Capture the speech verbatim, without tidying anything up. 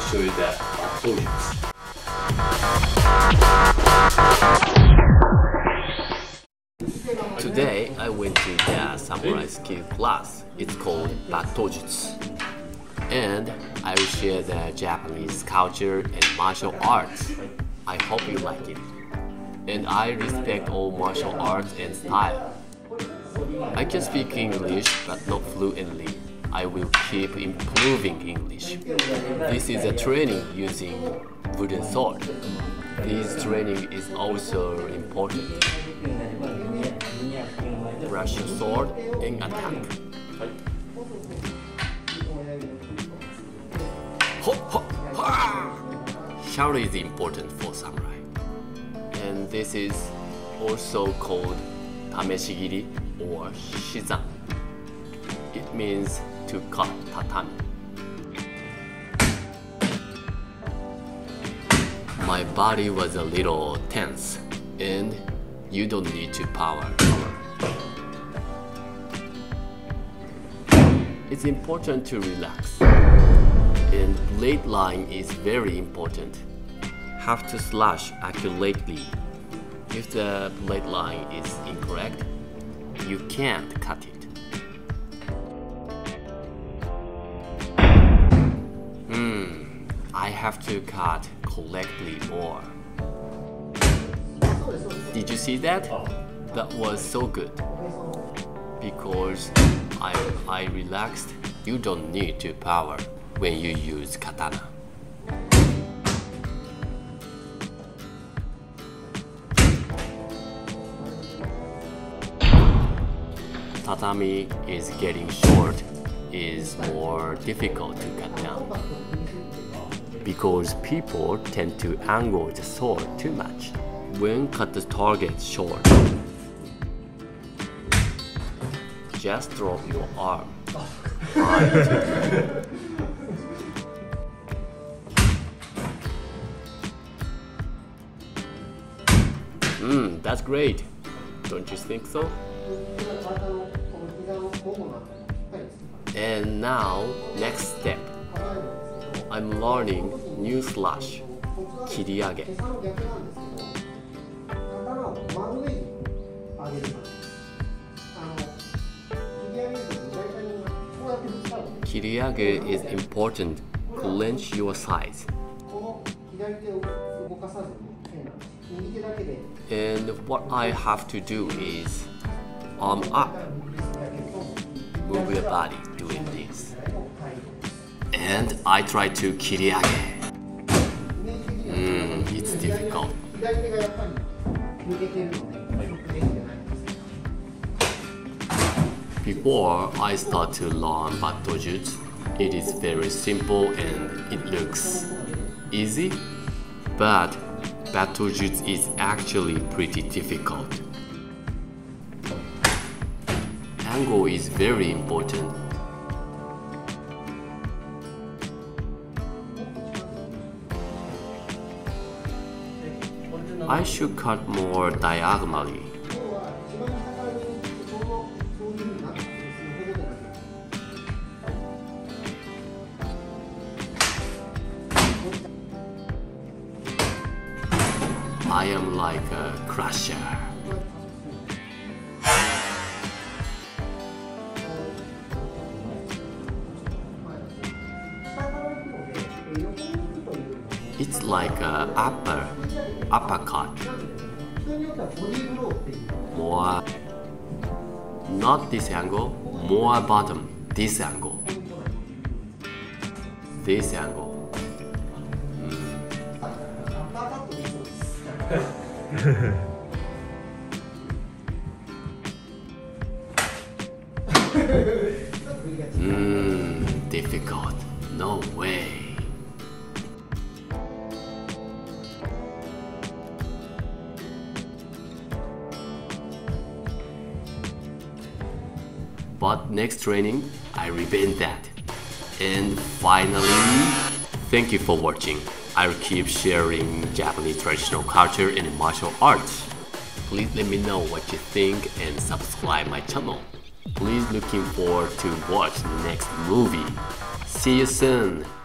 I'll show you the Battōjutsu. Today I went to the samurai skill class. It's called Battōjutsu. And I will share the Japanese culture and martial arts. I hope you like it. And I respect all martial arts and style. I can speak English, but not fluently. I will keep improving English. This is a training using wooden sword. This training is also important. Brush your sword and attack. Shout is important for samurai. And this is also called Tameshigiri or Shizan. It means to cut tatami. My body was a little tense, and you don't need to power. It's important to relax, and blade line is very important. Have to slash accurately. If the blade line is incorrect, you can't cut it. I have to cut correctly more. Did you see that? That was so good. Because I, I relaxed, you don't need to power when you use katana. Tatami is getting short, is more difficult to cut down. Because people tend to angle the sword too much when cut the target short. Just drop your arm. Mmm, that's great. Don't you think so? And now, next step. I'm learning new slash, Kiriyage. Kiriyage is important. Clench your sides. And what I have to do is arm up. Move your body doing this. And I try to kiriyage. Mm, it's difficult. Before I start to learn Battōjutsu, it is very simple and it looks easy, but Battōjutsu is actually pretty difficult. Angle is very important. I should cut more diagonally. I am like a crusher. It's like a upper. Uppercut. More. Not this angle, more bottom. This angle. This angle. Mm. mm, difficult. No way. But next training, I revenge that. And finally, thank you for watching. I'll keep sharing Japanese traditional culture and martial arts. Please let me know what you think and subscribe my channel. Please looking forward to watch the next movie. See you soon!